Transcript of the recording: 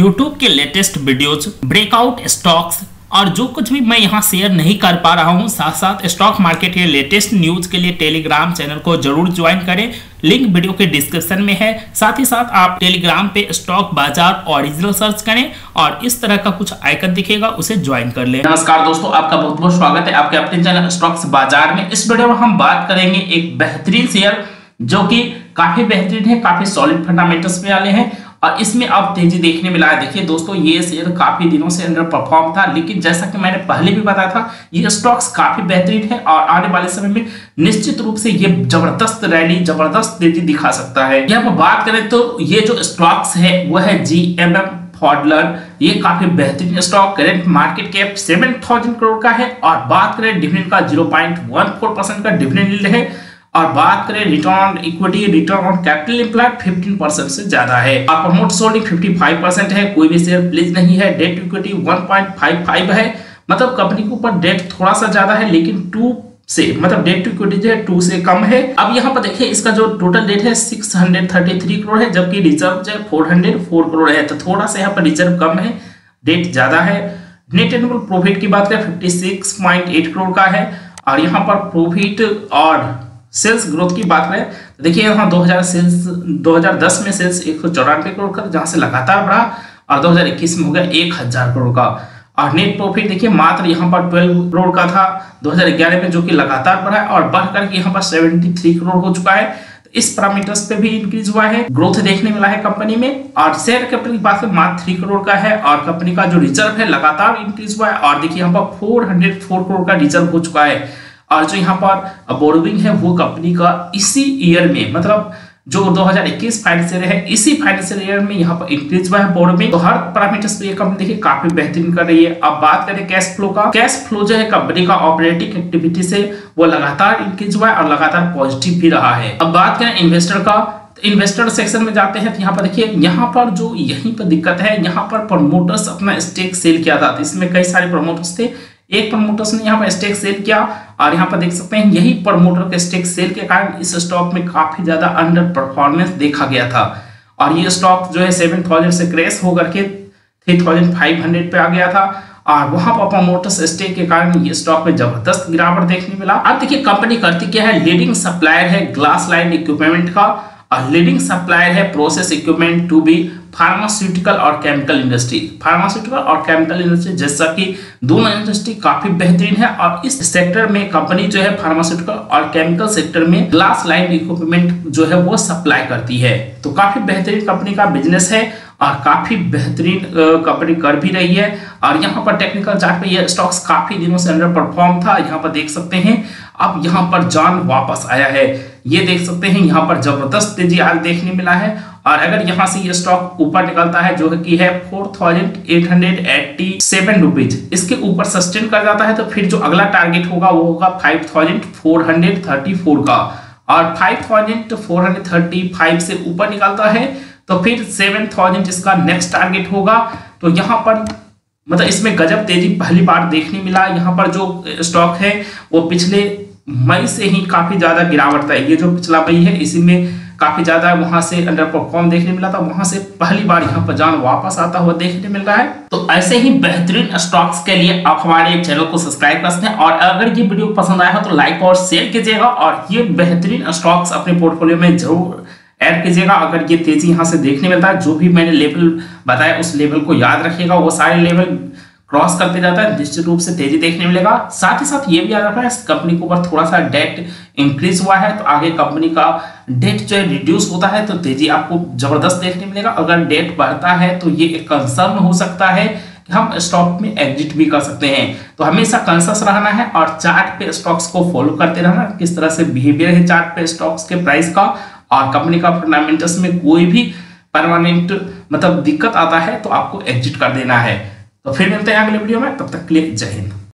YouTube के latest videos, breakout stocks और जो कुछ भी मैं यहाँ शेयर नहीं कर पा रहा हूँ, साथ साथ स्टॉक मार्केट के लेटेस्ट न्यूज के लिए टेलीग्राम चैनल को जरूर ज्वाइन करें। लिंक वीडियो के डिस्क्रिप्शन में है। साथ ही साथ आप टेलीग्राम पे स्टॉक बाजार ओरिजिनल सर्च करें और इस तरह का कुछ आइकन दिखेगा, उसे ज्वाइन कर लें। नमस्कार दोस्तों, आपका बहुत बहुत स्वागत है आपके अपने चैनल स्टॉक्स बाजार में। इस वीडियो में हम बात करेंगे एक बेहतरीन शेयर जो कि काफी बेहतरीन है, काफी सॉलिड फंडामेंटल्स पे वाले हैं और इसमें अब तेजी देखने मिला है। देखिए दोस्तों, ये शेयर काफी दिनों से अंडर परफॉर्म था, लेकिन जैसा कि मैंने पहले भी बताया था, ये स्टॉक्स काफी बेहतरीन है और आने वाले समय में निश्चित रूप से ये जबरदस्त रैली, जबरदस्त तेजी दिखा सकता है। यहाँ पर बात करें तो ये जो स्टॉक्स है वह है GMM फॉडलर। ये काफी बेहतरीन stock, current market cap 7000 crore का है और बात करें डिविडेंड का 0.14% का डिविडेंड यील्ड है और बात करें return on equity, return on capital employed 15% से ज्यादा है और प्रमोटर्स होल्डिंग 55% है। कोई भी शेयर प्लीज नहीं है। डेट इक्विटी 1.55 है, मतलब कंपनी के ऊपर डेट थोड़ा सा ज्यादा है, लेकिन 2 से मतलब डेट टू इक्विटी जो है 2 से कम है। अब यहाँ पर देखिए, इसका जो टोटल डेट है 633 करोड़ है, जबकि रिजर्व जो है 404 करोड़ है, तो थोड़ा सा यहाँ पर रिजर्व कम है, डेट ज्यादा है। नेट एनुअल प्रॉफिट की बात करें 56.8 करोड़ का है और यहाँ पर प्रॉफिट और सेल्स ग्रोथ की बात करें तो देखिए यहाँ 2010 में सेल्स 194 करोड़ का जहां से लगातार बढ़ा और 2021 में हो गया 1000 करोड़ का। और नेट प्रॉफिट देखिए मात्र यहाँ पर 12 करोड़ का था 2011 में, जो कि लगातार बढ़ा और बढ़ करके यहाँ पर 73 करोड़ हो चुका है। तो इस पैरामीटर्स पे भी इंक्रीज हुआ है, ग्रोथ देखने मिला है कंपनी में। और शेयर कैपिटल की बात करें मात्र 3 करोड़ का है और कंपनी का जो रिजर्व है लगातार इंक्रीज हुआ है और देखिए यहाँ पर 404 करोड़ का रिजर्व हो चुका है। और जो यहाँ पर बोरोविंग है वो कंपनी का इसी ईयर में, मतलब जो 2021 फाइनेंशियल है, इसी फाइनेंशियल ईयर में यहाँ पर इंक्रीज हुआ है बोरोविंग। तो हर पैरामीटर्स पे ये कंपनी देखिए काफी बेहतरीन कर रही है। अब बात करें कैश फ्लो का, कैश फ्लो जो है कंपनी का ऑपरेटिंग एक्टिविटी से वो लगातार इंक्रीज हुआ है और लगातार पॉजिटिव भी रहा है। अब बात करें इन्वेस्टर का, इन्वेस्टर सेक्शन में जाते हैं तो यहाँ पर देखिए, यहाँ पर जो यहीं पर दिक्कत है, यहाँ पर प्रमोटर्स अपना स्टेक सेल किया था, इसमें कई सारे प्रमोटर्स थे। एक प्रमोटर्स ने यहाँ पर स्टेक सेल किया और यहाँ पर देख सकते हैं यही प्रमोटर के स्टेक सेल के कारण इस स्टॉक में काफी ज्यादा अंडर परफॉर्मेंस देखा गया था और ये स्टॉक जो है 7000 से क्रैश होकर के 3500 पे आ गया था और वहां पर प्रमोटर्स स्टेक के कारण ये स्टॉक में जबरदस्त गिरावट देखने मिला। अब देखिए कंपनी करती क्या है, लीडिंग सप्लायर है ग्लास लाइन इक्विपमेंट का और लीडिंग सप्लायर है process equipment to be pharmaceutical और केमिकल इंडस्ट्री। फार्मास्यूटिकल और केमिकल इंडस्ट्री जैसा कि दोनों इंडस्ट्री काफी बेहतरीन है और इस सेक्टर में कंपनी जो है फार्मास्यूटिकल और केमिकल सेक्टर में ग्लास लाइन इक्विपमेंट जो है वो सप्लाई करती है। तो काफी बेहतरीन कंपनी का बिजनेस है और काफी बेहतरीन कंपनी कर भी रही है। और यहाँ पर टेक्निकल चार्ट पे यह स्टॉक्स काफी दिनों से अंडर परफॉर्म था, यहाँ पर देख सकते हैं अब यहाँ पर जान वापस आया है। ये देख सकते हैं यहाँ पर जबरदस्त तेजी आज देखने मिला है और अगर यहाँ से ये स्टॉक ऊपर निकलता है जो कि है 4887 रुपीज, इसके ऊपर सस्टेन कर जाता है तो फिर जो अगला टारगेट होगा वो होगा 5434 का और 5435 से ऊपर निकलता है तो फिर 7000 इसका नेक्स्ट टारगेट होगा। तो यहाँ पर मतलब इसमें गजब तेजी पहली बार देखने मिला। यहाँ पर जो स्टॉक है वो पिछले मई से ही काफी ज्यादा गिरावट था, ये जो पिछला मई है इसी में काफी ज्यादा वहां से अंडर परफॉर्म देखने मिला था, वहां से पहली बार यहाँ पर जान वापस आता हुआ देखने मिल रहा है। तो ऐसे ही बेहतरीन स्टॉक्स के लिए आप हमारे चैनल को सब्सक्राइब कर सकते हैं और अगर ये वीडियो पसंद आया हो तो लाइक और शेयर कीजिएगा और ये बेहतरीन स्टॉक्स अपने पोर्टफोलियो में जरूर ऐड कीजिएगा। अगर ये तेजी यहाँ से देखने मिलता है, जो भी मैंने लेवल बताया उस लेवल को याद रखिएगा, वो सारे लेवल क्रॉस करते जाता है निश्चित रूप से तेजी देखने मिलेगा। साथ ही साथ ये भी याद रखना है कंपनी के ऊपर थोड़ा सा डेट इंक्रीज हुआ है, तो आगे कंपनी का डेट जो है रिड्यूस होता है तो तेजी आपको जबरदस्त देखने मिलेगा। अगर डेट बढ़ता है तो ये एक कंसर्न हो सकता है, हम स्टॉक में एग्जिट भी कर सकते हैं। तो हमेशा कॉन्शियस रहना है और चार्ट पे स्टॉक्स को फॉलो करते रहना, किस तरह से बिहेवियर है चार्ट पे स्टॉक्स के प्राइस का और कंपनी का फंडामेंटल्स में कोई भी परमानेंट मतलब दिक्कत आता है तो आपको एग्जिट कर देना है। तो फिर मिलते हैं अगले वीडियो में, तब तक के लिए जय हिंद।